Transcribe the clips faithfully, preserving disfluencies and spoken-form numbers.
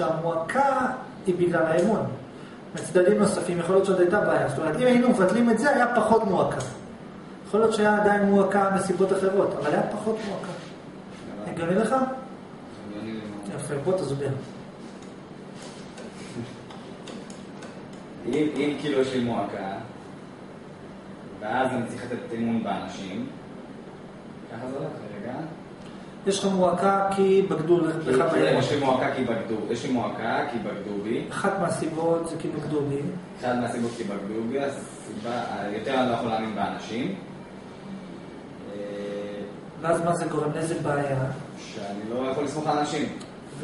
שהמועקה היא בגלל האמון. מצדדים נוספים, יכול להיות שעוד הייתה בעיה. זאת אומרת, אם היינו מבטלים את זה, היה פחות מועקה. יכול להיות שהיה עדיין מועקה מסיבות אחרות, אבל היה פחות מועקה. הגיוני לך? יפה, בוא תסביר. אם כאילו יש לי מועקה, ואז אני צריך לתת אמון באנשים, ככה זה הולך, רגע? יש לך מועקה כי בגדו לך באמון. יש לי מועקה כי בגדו, יש לי מועקה כי בגדו בי. אחת מהסיבות זה כי בגדו בי. אחת מהסיבות כי בגדו בי, הסיבה, יותר אני לא יכול להאמין באנשים. ואז מה זה גורם? איזה בעיה? שאני לא יכול לסמוך על אנשים.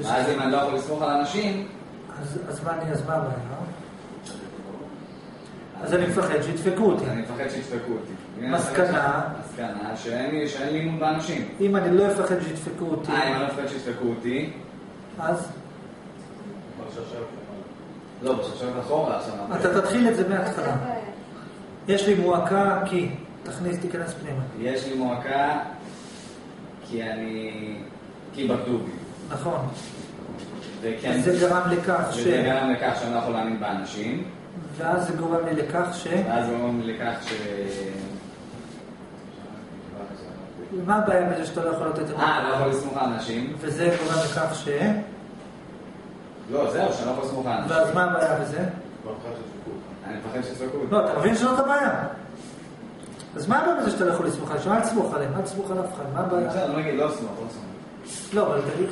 ואז אם אני לא יכול לסמוך על אנשים... אז מה אני אסבע בעיה? אז אני מפחד שידפקו אותי. אני מפחד שידפקו אותי. מסקנה? מסקנה, שאין לי אמון באנשים. אם אני לא אפחד שידפקו אותי... אה, אם אני לא אפחד שידפקו אותי... אז? לא, בשרשרת אחורה. אתה תתחיל את זה מההתחלה. יש לי מועקה כי... תכניס, תיכנס פנימה. יש לי מועקה... כי אני... כי בגדו בי. נכון. וזה גרם לכך ש... וזה גרם לכך שאני לא יכול להאמין באנשים. ואז זה גורם לי לכך ש... ואז זה גורם לי לכך ש... מה הבעיה בזה שאתה לא יכול לתת את זה? אה, לא יכול לסמוך האנשים. וזה גורם לכך ש... לא, זהו, שאני לא יכול לסמוך האנשים. ואז מה הבעיה בזה? אני מפחד שצפקו. לא, אתה מבין שלא את הבעיה. אז מה הבעיה בזה שאתה לא יכול לסמוך עליהם? אל תסמוך עליהם, אל תסמוך עליו חיים, מה הבעיה? אני לא אגיד, לא סמוך, לא סמוך. לא,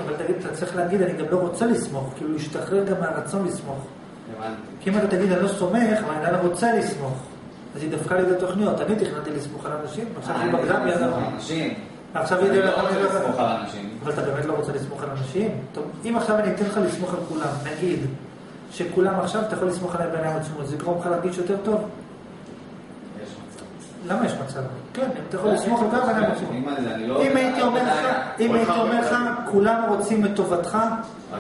אבל תגיד, אתה צריך להגיד, אני גם לא רוצה לסמוך, כאילו להשתחרר גם מהרצון לסמוך. כי אם אתה תגיד, אני לא סומך, אבל אני לא רוצה לסמוך. אז היא דווקא לי את התוכניות, אני תכננתי לסמוך על אנשים, עכשיו היא בגדם ידעה. עכשיו היא דווקא לסמוך על אנשים. אבל אתה באמת לא רוצה לסמוך על אנשים? אם עכשיו אני אתן לך לסמוך על כולם, נגיד שכולם עכשיו אתה יכול לסמוך עליהם בעיניים עצמות, זה גרום לך להרגיש יותר טוב? למה יש מצב? כן, אתה יכול לסמוך על כך בעיניים עצמות. אם הייתי אומר לך, כולם רוצים את טובתך,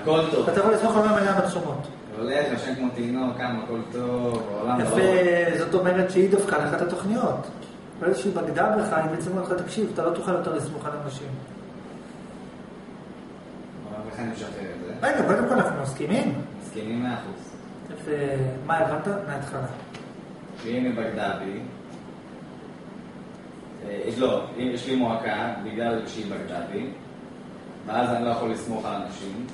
אתה יכול לסמוך עליהם בעיניים עצמות. הולך, ישן כמו תהינו, כמה, הכל טוב, העולם ברור. יפה, זאת אומרת שהיא דווקא לך את התוכניות. אבל שהיא בגדה בך, היא בעצם לך תקשיב, אתה לא תוכל יותר לסמוך על אנשים. אבל לך אני משחרר את זה. רגע, קודם כל אנחנו מסכימים. מסכימים מאה אחוז. יפה, מה הבנת? מההתחלה. שהיא מבגדה בי. לא, יש לי מועקה בגלל שהיא בגדה בי. ואז אני לא יכול לסמוך על אנשים.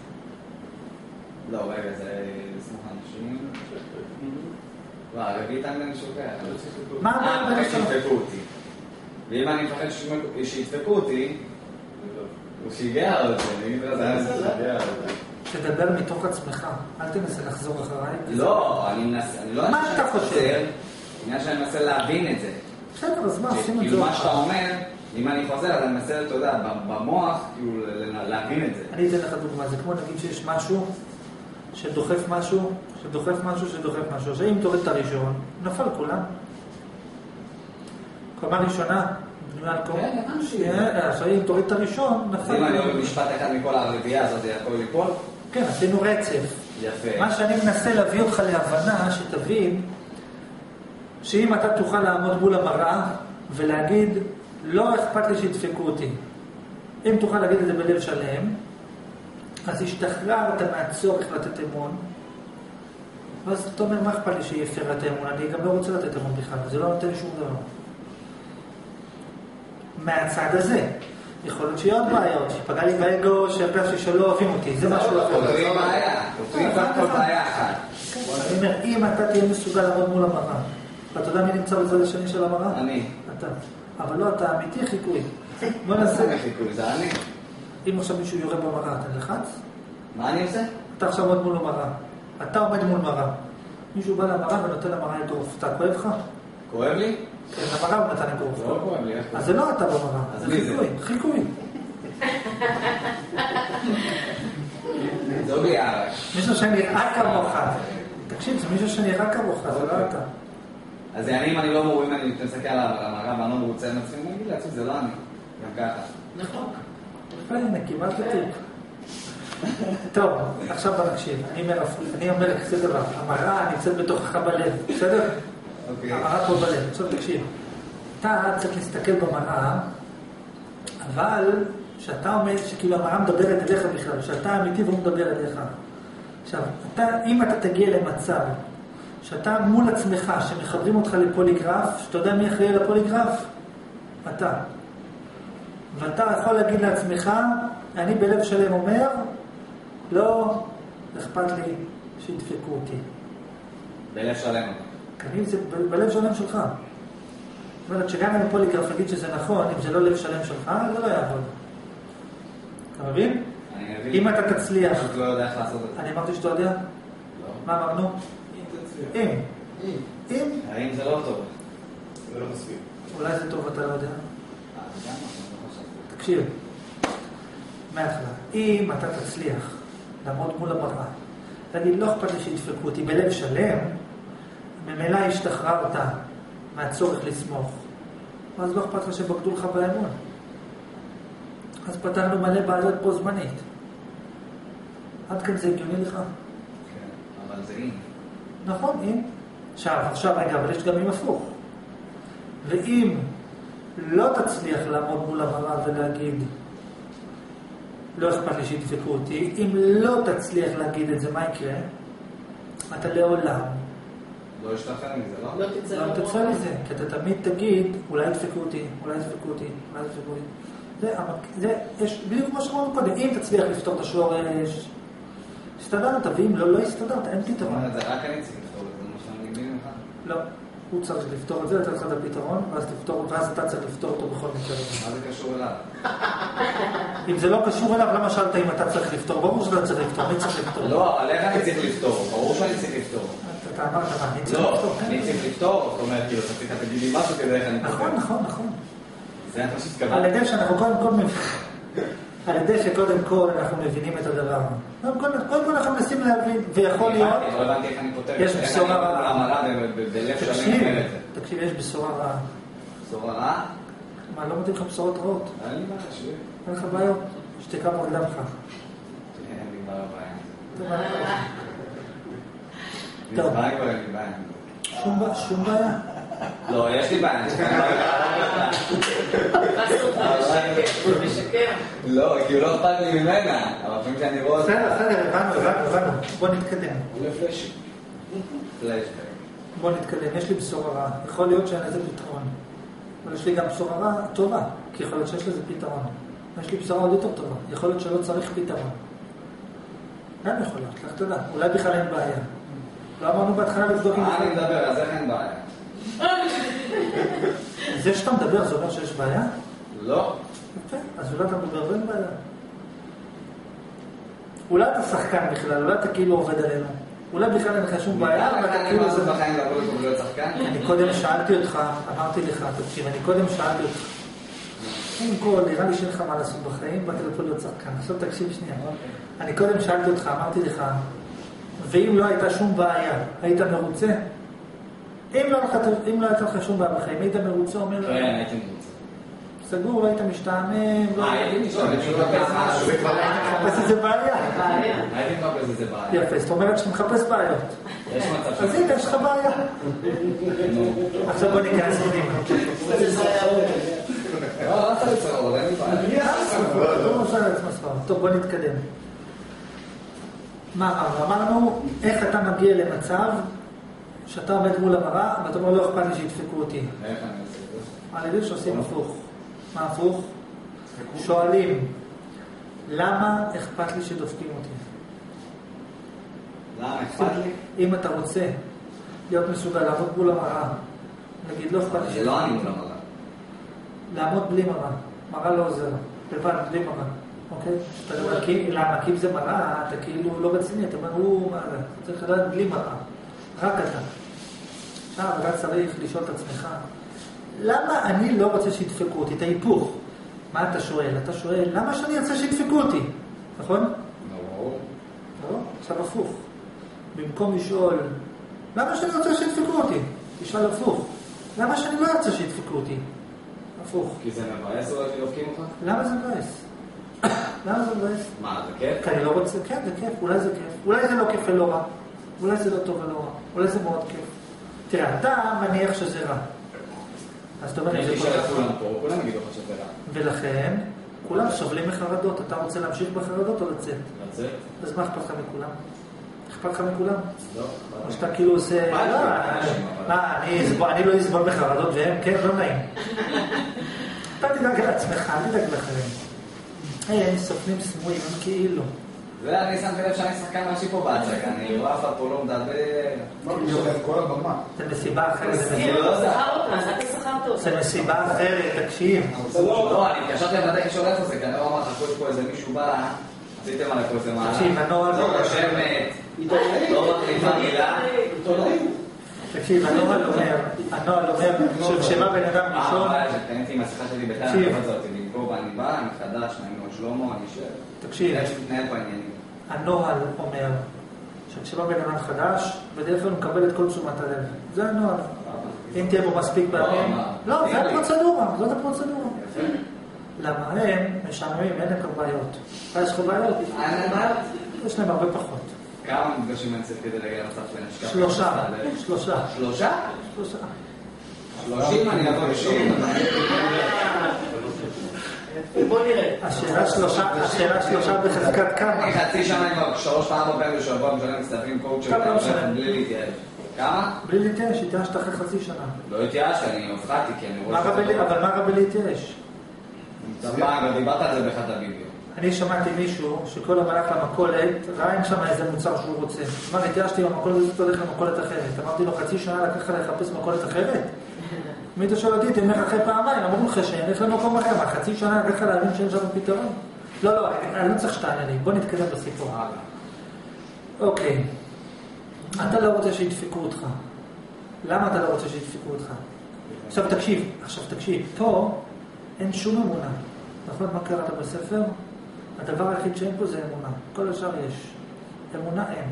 לא, רגע, זה לסמוך אנשים. לא, הרביעית אני שוקח. מה הבעיה בזה שידפקו אותי? ואם אני מפחד שידפקו אותי, הוא שיגע על זה. תדבר מתוך עצמך, אל תנסה לחזור אחריי. לא, אני לא... מה אתה חושב? עניין שאני מנסה להבין את זה. בסדר, אז מה, עשינו את זה. כאילו מה שאתה אומר, אם אני חוזר, אז אני מנסה, אתה יודע, במוח, כאילו, להבין את זה. אני אתן לך דוגמה, זה כמו נגיד שיש משהו, שדוחף משהו, שדוחף משהו, שדוחף משהו. שאם תוריד את הראשון, נפל כולם. קומה ראשונה, בנויה על קומה. כן, נראה שיהיה. שאם תוריד את הראשון, נפל. אם אני אומר משפט אחד מכל הרביעייה הזאת, יכול ליפול? כן, עשינו רצף. יפה. מה שאני מנסה להביא אותך להבנה, שתבין, שאם אתה תוכל לעמוד מול המראה, ולהגיד, לא אכפת לי שידפקו אותי. אם תוכל להגיד את זה בלב שלם, אז השתחררת מהצורך לתת אמון, ואז אתה אומר, מה אכפת לי שהיא הפרה את האמון? אני גם לא רוצה לתת אמון בכלל, זה לא נותן שום דבר. מהצד הזה, יכול להיות שיהיה עוד בעיות, שפגע לי באגו, שהרגשתי שלא אוהבים אותי, זה משהו אחר. תותרים בעיה, תותרים כל בעיה אחת. אני אומר, אם אתה תהיה מסוגל לעמוד מול המראה, ואתה יודע מי נמצא בצד השני של המראה? אני. אתה. אבל לא, אתה אמיתי חיקוי. בוא נעשה. אני חיקוי, זה אני. אם עכשיו מישהו יורה במראה, אתה נלחץ? מה אני עושה? אתה עכשיו עומד מול מראה. אתה עומד מול מראה. מישהו בא למראה ונותן למראה לדרוף. אתה כואב לך? כואב לי? כן, למראה הוא נתן לדרוף. לא כואב לי. אז זה לא אתה במראה. זה חיקוי, חיקוי. זה אולי ארש. מישהו שנראה כמוך. תקשיב, זה מישהו שנראה כמוך, זה לא אתה. אז אם אני לא מורים, אני מתנסקה על המראה ואני לא מרוצה עם עצמי, אני אגיד לעצמי, זה לא אני. גם ככה. נכון. הנה, כמעט לטיפ. טוב, עכשיו נקשיב. אני אומר לך, זה דבר. המראה נמצאת בתוכך בלב, בסדר? המראה פה בלב. עכשיו תקשיב. אתה צריך להסתכל במראה, אבל שאתה אומר שכאילו המראה מדברת אליך בכלל, שאתה אמיתי והוא מדבר אליך. עכשיו, אתה, אם אתה תגיע למצב שאתה מול עצמך, שמחברים אותך לפוליגרף, שאתה יודע מי אחראי לפוליגרף? אתה. ואתה יכול להגיד לעצמך, אני בלב שלם אומר, לא אכפת לי שידפקו אותי. בלב שלם. כן, זה ב- בלב שלם שלך. זאת אומרת, שגם אם הפוליגרף נגיד שזה נכון, אם זה לא לב שלם שלך, זה לא יעבוד. אתה מבין? אני מבין. אם אתה תצליח. אני פשוט לא יודע איך לעשות את זה. אני אמרתי שאתה יודע? לא. מה אמרנו? אם. אם. אם? האם זה לא טוב. זה לא מספיק. אולי זה טוב, אתה לא יודע. תקשיב. מהתחלה. אם אתה תצליח לעמוד מול המראה, תגיד, לא אכפת לי שידפקו אותי בלב שלם, ממילא השתחררת מהצורך לסמוך. אז לא אכפת לך שבגדו לך באמון. אז פתרנו מלא בעיות פה זמנית. עד כאן זה הגיוני לך. כן, אבל זה אם. נכון, אם. עכשיו, עכשיו, רגע, אבל יש גם אם הפוך. ואם לא תצליח לעמוד מול המראה ולהגיד, לא אכפת לי שידפקו אותי, אם לא תצליח להגיד את זה, מה יקרה? אתה לעולם. לא ישתחרר מזה, לא? לא תצא לא תצא לזה, כי אתה תמיד תגיד, אולי ידפקו אותי, אולי ידפקו אותי, אולי ידפקו אותי. זה, זה, יש, בדיוק כמו שאמרנו קודם, אם תצליח לפתור את השורש, הסתדרת, ואם לא, לא הסתדרת, אין פתרון. זה רק אני צריך לפתור את זה, מה שאני מבין לך? לא, הוא צריך לפתור את זה, לתת לך את הפתרון, ואז אתה צריך לפתור אותו בכל מקרה. מה זה קשור אליו? אם זה לא קשור אליו, למה שאלת אם אתה צריך לפתור? ברור שאתה צריך לפתור, מי צריך לפתור? לא, עליך אני צריך לפתור, ברור שאני צריך לפתור. אתה אמרת, אני צריך לפתור. לא, אני צריך לפתור, זאת אומרת, כאילו, תצליח תגיד לי משהו כדי איך אני פתור. נכון, נכון, נכון. על ידי שאנחנו קודם כל מבינים על ידי שקודם כל אנחנו מבינים את הדבר קודם כל אנחנו מנסים להבין ויכול להיות יש בשורה רעה תקשיב, יש בשורה רעה בשורה רעה? מה, לא מתאים לך בשורות רעות? אין לך בעיות? שתיקה מוגדם לך אין לי בעיה טוב שום בעיה לא, יש לי בעיה לא, כי לא אכפת לי ממנה אבל פעמים שאני רואה בסדר, בסדר, הבנו, הבנו בוא נתקדם בוא נתקדם, יש לי בשורה רעה יכול להיות שאין לזה פתרון אבל יש לי גם בשורה רעה טובה כי יכול להיות שיש לזה פתרון יש לי בשורה עוד יותר טובה יכול להיות שלא צריך פתרון גם יכול להיות, לך תודה אולי בכלל אין בעיה לא אמרנו בהתחלה לבדוק אה, אני מדבר, אז אין בעיה זה שאתה מדבר זה אומר שיש בעיה? לא אז אולי אתה מדבר ואין בעיה אולי אתה שחקן בכלל, אולי אתה כאילו עובד עלינו אולי בכלל אין לך שום בעיה אני קודם שאלתי אותך אמרתי לך, תקשיב, אני קודם שאלתי אותך קודם כל, נראה לי שאין לך מה לעשות בחיים באתי לפה להיות שחקן, עכשיו תקשיב שנייה אני קודם שאלתי אותך, אמרתי לך ואם לא הייתה שום בעיה היית מרוצה? אם לא היית לך שום בעיה בחיים, היית מרוצה, אומר... כן, הייתי מרוצה. סגור, היית משתעמם, לא... הייתי משתעמם, אני מחפש משהו, זה כבר... מחפש איזה בעיה. הייתי מחפש איזה בעיה. יפה, זאת אומרת שאתה מחפש בעיות. יש מצב. אז הנה, יש לך בעיה. עכשיו בוא ניכנס פנימה. זה סערות. לא, אתה לצערות, אין לי בעיה. לא משנה את מספר. טוב, בוא נתקדם. מה, אמרנו, איך אתה מגיע למצב... שאתה עומד מול המראה, ואתה אומר לא אכפת לי שידפקו אותי. איך אני עושה את זה? על ידי שעושים הפוך. מה הפוך? שואלים, למה אכפת לי שדופקים אותי? למה אכפת לי? אם אתה רוצה להיות מסוגל לעמוד מול המראה, נגיד לא אכפת לי... זה לא אני מול המראה. לעמוד בלי מראה. מראה לא עוזר. לבן, בלי מראה. אוקיי? אתה מקים, למה? כי אם זה מראה, אתה כאילו לא רציני. אתה אומר, הוא מראה. צריך לדעת בלי מראה. רק אתה. עכשיו אתה צריך לשאול את עצמך, למה אני לא רוצה שידפקו אותי? את ההיפוך. מה אתה שואל? אתה שואל, למה שאני רוצה שידפקו אותי? נכון? לא. לא? עכשיו הפוך. במקום לשאול, למה שאני רוצה שידפקו אותי? תשאל הפוך. למה שאני לא רוצה שידפקו אותי? הפוך. כי זה מבאס או שדופקים אותך? למה זה מבאס? למה זה מבאס? מה, זה כיף? כי אני לא רוצה, כן, זה כיף, אולי זה כיף. אולי זה לא כיף ולא רע. אולי זה לא טוב ולא רע, אולי זה מאוד כיף. תראה, אתה מניח שזה רע. אז אתה אומר, זה כולם יגידו לך שזה רע. ולכן, כולם סובלים מחרדות. אתה רוצה להמשיך בחרדות או לצאת? לצאת. אז מה אכפת לך מכולם? spaccano כולם. או שאתה כאילו עושה... מה, אני לא אסבול בחרדות והם, כן, לא נעים. אתה תדאג לעצמך, אני אדאג לחיים. היי, סוכנים סמויים, כאילו. ואני שמתי לב שאני שחקן ראשי פה בהצגה, אני רואה אף פה לא מדבר... מה, אני שוחק כל הבמה. זה מסיבה אחרת. זה מסיבה אחרת, תקשיב. לא, אני התקשרתי לבדק לשאול איפה זה, כנראה אמרת, חכו פה איזה מישהו בא, עשיתם עליו איזה מעלה. תקשיב, הנוהל... לא רשמת, לא מחליפה מילה. תקשיב, הנוהל אומר, הנוהל אומר, שבשמה בן אדם ראשון... אה, אבל כשתניתי עם השיחה שלי בכלל, אני חזרתי לגבור, אני בא, אני חדש, אני מאוד שלמה, אני ש... תקשיב, הנוהל אומר, שכשבא בן אדם חדש, בדרך כלל הוא מקבל את כל תשומת הלב. זה הנוהל. אם תהיה בו מספיק בעלים... לא, זה הפרוצדורה, זאת הפרוצדורה. למה הם משעממים, אין להם כבעיות. יש כבעיות? יש להם הרבה פחות. כמה מפגשים אני צריך כדי להגיע למצב של נשכח? שלושה. שלושה. שלושה? שלושה. שלושים אני אבוא לשאול. בוא נראה. השאלה שלושה, השאלה שלושה בחזקת כמה? חצי שנה עם שלוש פעם הרבה בשבוע, משנה מצטרפים קורט של כמה? בלי להתייאש. כמה? בלי להתייאש, התייאשת אחרי חצי שנה. לא התייאש, אני הופחתי כי אני רואה... אבל מה רבי להתייאש? מה, דיברת על זה באחד הביביו. אני שמעתי מישהו שכל המלך למכולת ראה אם שם איזה מוצר שהוא רוצה. מה, התייאשתי במכולת הזאת הולך למכולת אחרת. אמרתי לו, חצי שנה לקחה לחפש מכולת אחרת? מי אתה שואל אותי, אתה הולך אחרי פעמיים, אמרו לך שנלך למקום אחר, מה, חצי שנה לקחה להבין שאין שם פתרון? לא, לא, אני לא צריך שתענה לי, בוא נתקדם בסיפור. אוקיי, אתה לא רוצה שידפקו אותך. למה אתה לא רוצה שידפקו אותך? עכשיו תקשיב, עכשיו תקשיב, פה אין שום אמונה. נכון, מה קראת בספר? הדבר היחיד שאין פה זה אמונה, כל השאר יש. אמונה אין.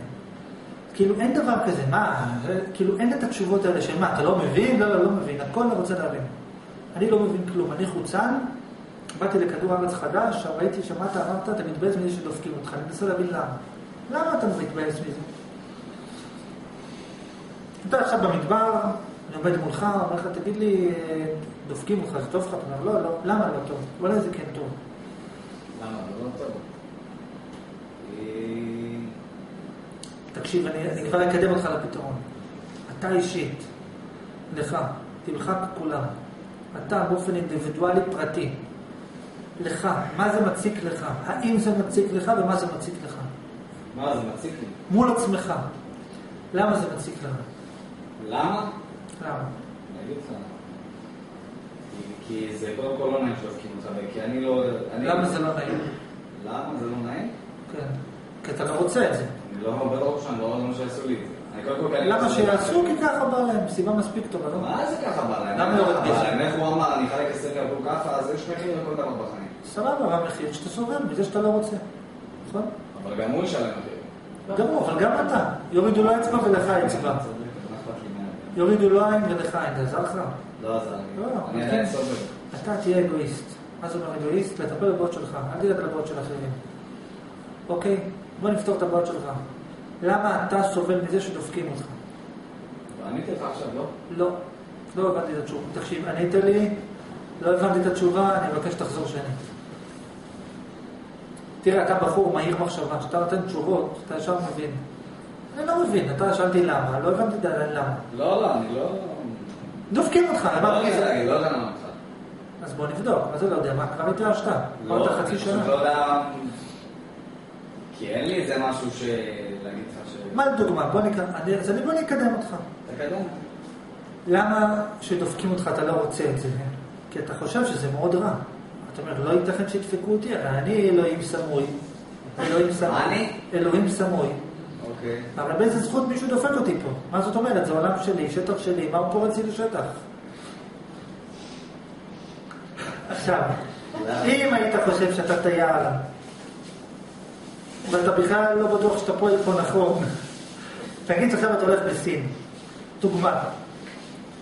כאילו אין דבר כזה, מה? כאילו אין את התשובות האלה של מה, אתה לא מבין? לא, לא, לא מבין, הכל לא רוצה להבין. אני לא מבין כלום, אני חוצן, באתי לכדור ארץ חדש, ראיתי שמעת, אמרת, אתה מתבאס מזה שדופקים אותך, אני מנסה להבין למה. למה אתה מתבאס מזה? אתה עכשיו במדבר, אני עומד מולך, אומר לך, תגיד לי, דופקים אותך, זה טוב לך, אתה אומר, לא, לא, למה לא טוב? אולי זה כן טוב. למה? לא טוב. תקשיב, אני כבר אקדם אותך לפתרון. אתה אישית, לך, תלחק כולם. אתה באופן אינדיבידואלי פרטי. לך, מה זה מציק לך? האם זה מציק לך ומה זה מציק לך? מה זה מציק לי? מול עצמך. למה זה מציק לך? למה? למה? נגיד לך. כי זה קודם כל לא נעים שעוסקים אותך, כי אני לא... למה זה לא נעים? למה זה לא נעים? כן. כי אתה לא רוצה את זה. אני לא אומר ברור שאני לא רואה לנו שעשו לי את זה. למה שיעשו? כי ככה בא להם, סיבה מספיק טובה, לא? מה זה ככה בא להם? למה יורד בזה? איך הוא אמר, אני חלק עשרים יעבור ככה, אז יש מחיר לכל דבר בחיים. סבבה, רב מחיר שאתה סובל מזה שאתה לא רוצה, נכון? אבל גם הוא ישלם מחיר. גם הוא, אבל גם אתה. יורידו לו אצבע ולך אצבע. יורידו לו עין ולך עין, זה עזר לך? לא עזר לי. לא, אני סובל. אתה תהיה אגואיסט. מה זאת אומרת אגואיסט? לטפל לבעיות שלך, אל תדאג לבעיות של אחרים. אוקיי? בוא נפתור את הבעיות שלך. למה אתה סובל מזה שדופקים אותך? עניתי לך עכשיו, לא? לא. לא הבנתי את התשובה. תקשיב, ענית לי, לא הבנתי את התשובה, אני מבקש שתחזור שני. תראה, אתה בחור מהיר מחשבה, שאתה נותן תשובות, אתה ישר מבין. אני לא מבין, אתה שאלתי למה, לא הבנתי למה. לא, לא, אני לא... דופקים אותך, למה? אני לא יודע מה אותך. אז בוא נבדוק, מה זה לא יודע, מה כבר התרשת? לא, אני לא יודע... כי אין לי איזה משהו שלהגיד לך ש... מה לדוגמה? אז אני בוא נקדם אותך. תקדם. למה שדופקים אותך אתה לא רוצה את זה? כי אתה חושב שזה מאוד רע. אתה אומר, לא ייתכן שידפקו אותי, אני אלוהים סמוי. אלוהים סמוי. אני? אלוהים סמוי. אוקיי. אבל באיזה זכות מישהו דופק אותי פה? מה זאת אומרת? זה עולם שלי, שטח שלי, מה הוא פורץ לי לשטח? עכשיו, אם היית חושב שאתה תהיה עליו, ואתה בכלל לא בטוח שאתה פועל פה נכון. תגיד עכשיו אתה הולך בסין, דוגמה,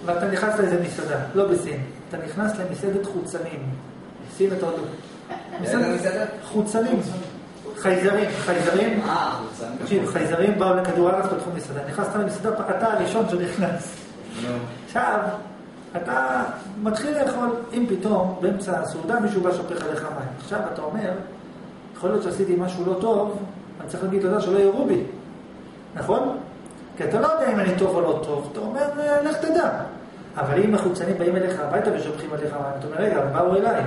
ואתה נכנס לאיזה מסעדה, לא בסין, אתה נכנס למסעדת חוצנים, בסין אתה עוד לא... מסעדת חוצנים, חייזרים, חייזרים, תקשיב, חייזרים באו לכדור הארץ בתחום מסעדה, נכנסת למסעדה, אתה הראשון שנכנס. עכשיו, אתה מתחיל לאכול, אם פתאום באמצע הסעודה מישהו בא שופך עליך מים, עכשיו אתה אומר, יכול להיות שעשיתי משהו לא טוב, אני צריך להגיד תודה שלא יראו בי. כי אתה לא יודע אם אני טוב או לא טוב, אתה אומר, לך תדע. אבל אם החוצנים באים אליך הביתה ושופכים עליך, אתה אומר, רגע, הם באו אליי.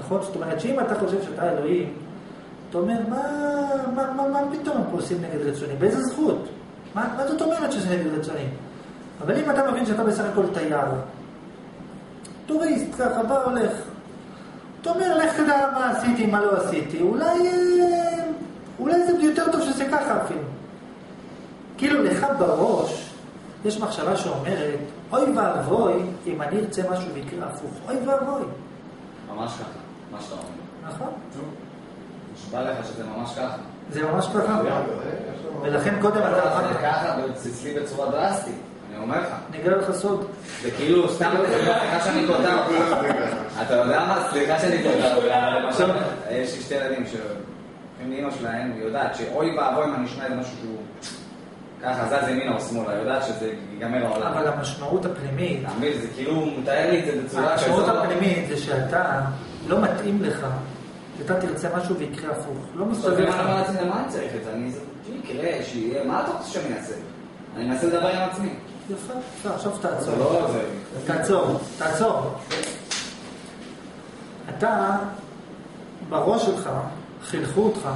נכון? זאת אומרת, שאם אתה חושב שאתה אלוהים, אתה אומר, מה, מה, מה, מה פתאום פה עושים נגד רצוני? באיזה זכות? מה, מה זאת אומרת שזה נגד רצוני? אבל אם אתה מבין שאתה בסך הכל תייר, טוריסט, ככה, בא, הולך. אתה אומר, לך תדע מה עשיתי, מה לא עשיתי. אולי, אולי זה יותר טוב שזה ככה אפילו. כאילו לך בראש יש מחשבה שאומרת, אוי ואבוי אם אני ארצה משהו ויקרה הפוך, אוי ואבוי. ממש ככה, מה שאתה אומר. נכון. נשבע לך שזה ממש ככה. זה ממש ככה. ולכן קודם אתה... זה ככה, זה אצלי בצורה דרסטית, אני אומר לך. נגלה לך סוד. זה כאילו, סתם, סליחה שאני קוטע אותך. אתה יודע מה? סליחה שאני קוטע אותך. יש לי שתי ילדים שהם לאמא שלהם, היא יודעת שאוי ואבוי אם אני אשמע את משהו שהוא... ככה, זז ימינה או שמאלה, יודעת שזה ייגמר העולם. אבל המשמעות הפנימית... תאמין, זה כאילו מתאר לי את זה בצורה... המשמעות הפנימית זה שאתה לא מתאים לך, שאתה תרצה משהו ויקרה הפוך. לא מסתובב לך. מה אני צריך את זה? אני אקרא, שיהיה... מה אתה רוצה שאני אעשה? אני אנסה לדבר עם עצמי. יפה, עכשיו תעצור. לא, זה... תעצור, תעצור. אתה, בראש שלך, חינכו אותך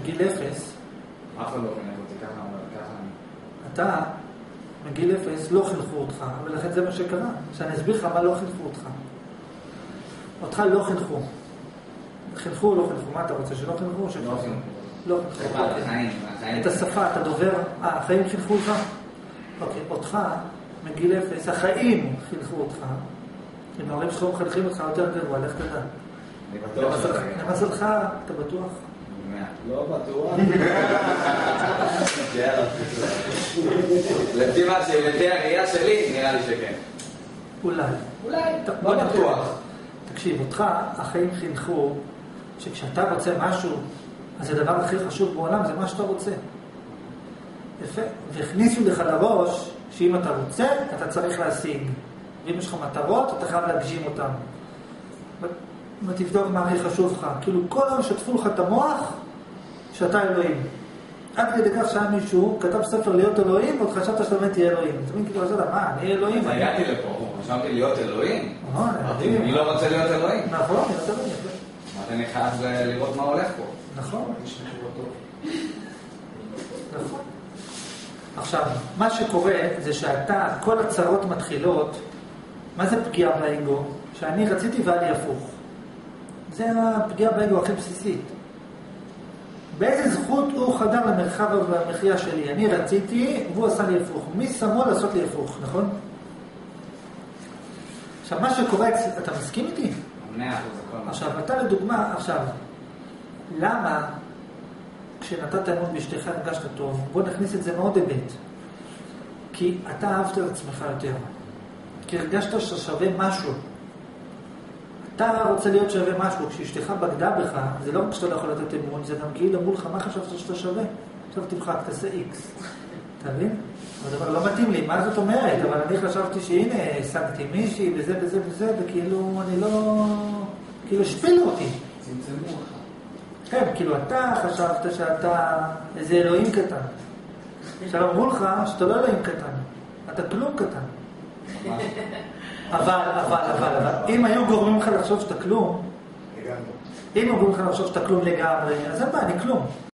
מגיל אפס. אף אחד לא חינך אותי ככה. אתה, מגיל אפס, לא חינכו אותך, ולכן זה מה שקרה. שאני אסביר לך מה לא חינכו אותך. אותך לא חינכו. חינכו או לא חינכו? מה אתה רוצה? שלא חינכו או שלא חינכו? לא חינכו. את השפה, אתה דובר... אה, החיים חינכו אותך? אוקיי, אותך, מגיל אפס, החיים חינכו אותך. אם ההורים שלך חינכים אותך יותר גרוע, לך תדע. אני בטוח. למזלך, אתה בטוח? לא בטוח. לפי מה שלפי הראייה שלי נראה לי שכן. אולי. אולי. לא בטוח. תקשיב, אותך החיים חינכו שכשאתה רוצה משהו אז הדבר הכי חשוב בעולם זה מה שאתה רוצה. יפה. והכניסו לך לראש שאם אתה רוצה אתה צריך להשיג. ואם יש לך מטרות אתה חייב להגשים אותן. ותבדוק מה הכי חשוב לך. כאילו כל היום שטפו לך את המוח שאתה אלוהים. עד כדי כך שהיה מישהו, כתב ספר להיות אלוהים, ועוד חשבת שאתה באמת תהיה אלוהים. אתה מבין כאילו, חשבת, מה, אני אלוהים? אז הגעתי לפה, חשבתי להיות אלוהים. אני לא רוצה להיות אלוהים. נכון, אני רוצה להיות אלוהים. אז אני חייב לראות מה הולך פה. נכון. נכון. עכשיו, מה שקורה זה שאתה, כל הצרות מתחילות, מה זה פגיעה באגו? שאני רציתי ואני הפוך. זה הפגיעה באגו הכי בסיסית. באיזה זכות הוא חדר למרחב והמחיה שלי? אני רציתי והוא עשה לי הפוך. מי שמו לעשות לי הפוך, נכון? עכשיו, מה שקורה, אתה מסכים איתי? עכשיו, אתה לדוגמה, עכשיו, למה כשנתת אמון באשתך הרגשת טוב? בוא נכניס את זה מאוד היבט. כי אתה אהבת את עצמך יותר. כי הרגשת ששווה משהו. אתה רוצה להיות שווה משהו, כשאשתך בגדה בך, זה לא רק שאתה לא יכול לתת אמון, זה גם כאילו אמרו לך, מה חשבת שאתה שווה? עכשיו תמחק, תעשה איקס. אתה מבין? אבל לא מתאים לי, מה זאת אומרת? אבל אני חשבתי שהנה, השגתי מישהי, וזה וזה וזה, וכאילו אני לא... כאילו שפילו אותי. צמצמו לך. כן, כאילו אתה חשבת שאתה איזה אלוהים קטן. עכשיו אמרו לך שאתה לא אלוהים קטן, אתה כלום קטן. אבל, אבל, אבל, אבל, אם היו גורמים לך לחשוב שאתה כלום, אם היו גורמים לך לחשוב שאתה כלום לגמרי, אז אין בעיה, אני כלום.